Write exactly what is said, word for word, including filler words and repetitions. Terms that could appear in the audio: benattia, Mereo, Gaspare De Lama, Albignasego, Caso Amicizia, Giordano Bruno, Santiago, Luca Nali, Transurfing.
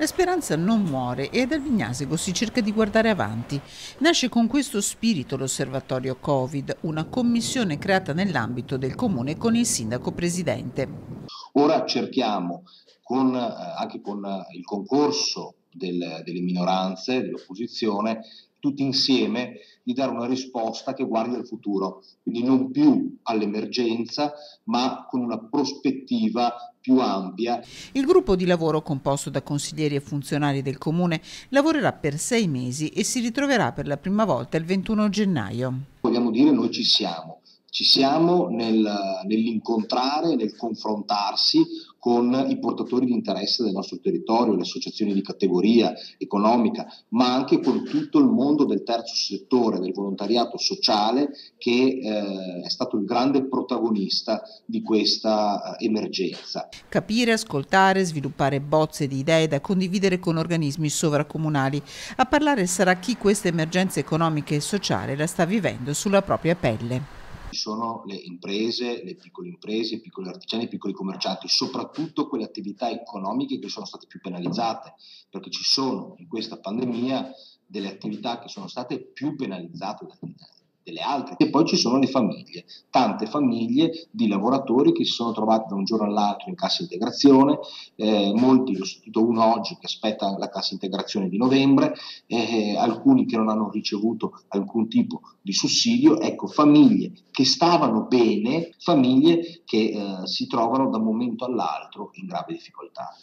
La speranza non muore e ad Albignasego si cerca di guardare avanti. Nasce con questo spirito l'osservatorio Covid, una commissione creata nell'ambito del comune con il sindaco presidente. Ora cerchiamo, con, anche con il concorso del, delle minoranze, dell'opposizione, tutti insieme di dare una risposta che guardi al futuro, quindi non più all'emergenza ma con una prospettiva più ampia. Il gruppo di lavoro composto da consiglieri e funzionari del comune lavorerà per sei mesi e si ritroverà per la prima volta il ventuno gennaio. Vogliamo dire noi ci siamo, ci siamo nel, nell'incontrare, nel confrontarsi con i portatori di interesse del nostro territorio, le associazioni di categoria economica, ma anche con tutto il mondo del terzo settore, del volontariato sociale che eh, è stato il grande protagonista di questa eh, emergenza. Capire, ascoltare, sviluppare bozze di idee da condividere con organismi sovracomunali. A parlare sarà chi questa emergenza economica e sociale la sta vivendo sulla propria pelle. Ci sono le imprese, le piccole imprese, i piccoli artigiani, i piccoli commercianti, soprattutto quelle attività economiche che sono state più penalizzate, perché ci sono in questa pandemia delle attività che sono state più penalizzate delle altre. E poi ci sono le famiglie, tante famiglie di lavoratori che si sono trovati da un giorno all'altro in cassa integrazione, eh, molti, l'ho sentito uno oggi che aspetta la cassa integrazione di novembre, eh, alcuni che non hanno ricevuto alcun tipo di sussidio, ecco famiglie che stavano bene, famiglie che eh, si trovano da un momento all'altro in grave difficoltà.